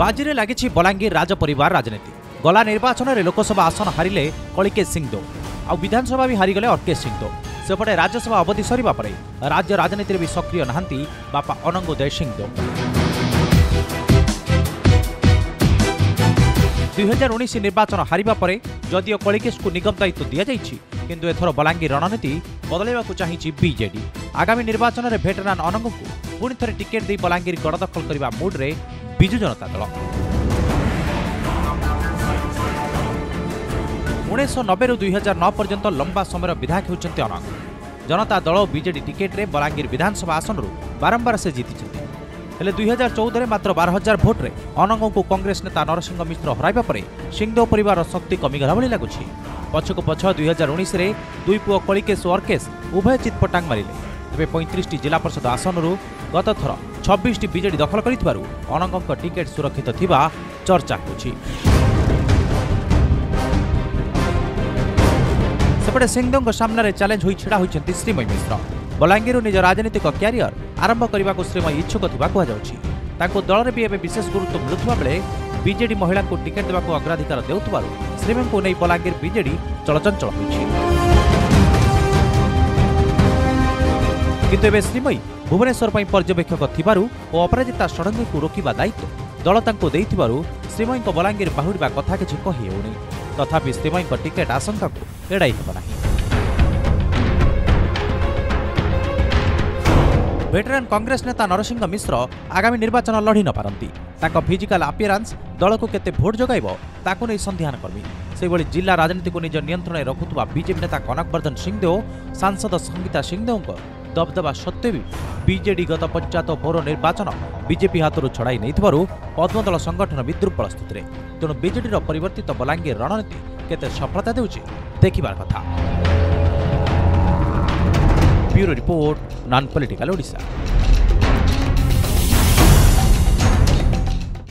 बाजी लगी बलांगीर राजपरिवार राजनीति। गला निर्वाचन में लोकसभा आसन हारे कलिकेश सिंहदेव, आउ विधानसभा भी हारिगले अर्केश सिंहदेव। सेपटे राज्यसभा अवधि सर पर राज्य राजनीति में भी सक्रिय नहांती बापा अनंग उदय सिंहदेव। 2019 निर्वाचन हारिबा परे जदियो कलिकेश को निगम दायित्व तो दि जाए, किंतु एथर बलांगीर रणनीति बदलैवाकु चाहिए बीजेडी। आगामी निर्वाचन में भेटरान अनंग को पुणी थे टिकेट दे बलांगीर गड़ दखल करने मुड्रे विजु जनता दल। 1990 रु 2009 पर्यंत लंबा समय विधायक होती अनंग। जनता दल और बीजेडी टिकेट्रे बलांगीर विधानसभा आसनू बारंबार से जीति। 2014 में मात्र 12,000 भोट्रे अनंग को कांग्रेस नेता नरसिंह मिश्र हराइबा परे सिंहदेव परिवार शक्ति कमिगला भली लगुच। पछक पछ 2019 में दुई पुओ कलिकेश और अर्केश उभय चितपटांग मारे। तेज 35 जिला परिषद आसनू गत थर 26 बीजेडी दखल कर अनंग टिकेट सुरक्षित थिबा चर्चा होछि। सेपटे सिंहदेव सामने चैलेंज होई छिड़ा होइछन्ती श्रीमयी मिश्र। बलांगीर निज राजनीतिक क्यारियर आरंभ करने को श्रीमयी इच्छुक ताको दल में भी एवं विशेष गुरुत्व मिलुवा बेले बीजेडी महिला को टिकेट देवाक अग्राधिकार देउतबार श्रीमयी को नहीं बलांगीर बीजेडी चलचंचल होइछि। श्रीमयी भुवनेश्वर पर पर्यवेक्षक थिबारु और अपराजिता षडंगी को रोकिबा दायित्व दल तांको देइथिबारु श्रीमयी को बलांगीर बाहुड़िबा कथा किछि कहि हेउनी। तथापि श्रीमयी टिकेट आशंका को एड़ाई हेब नाही। वेटरान कांग्रेस नेता नरसिंह मिश्र आगामी निर्वाचन लड़ी नपारती फिजिकाल आपियरांस दल को केते भोट जगैब ताकू नहीं सन्धान कर्मी। से भाई जिला राजनीति को निज नियंत्रण रखुवा बीजेपी नेता कनकवर्धन सिंहदेव, सांसद संगीता सिंहदेव दबदबा सत्वे भी बीजेडी गत पंचायत पौर निर्वाचन बीजेपी हाथों छड़ाई नहीं पद्मदल संगठन भी दुर्बल स्थित। तेणु बीजेडीर परिवर्तित बलांगीर रणनीति केते सफलता देउछि देखिबार कथा। Bureau report non political Odisha.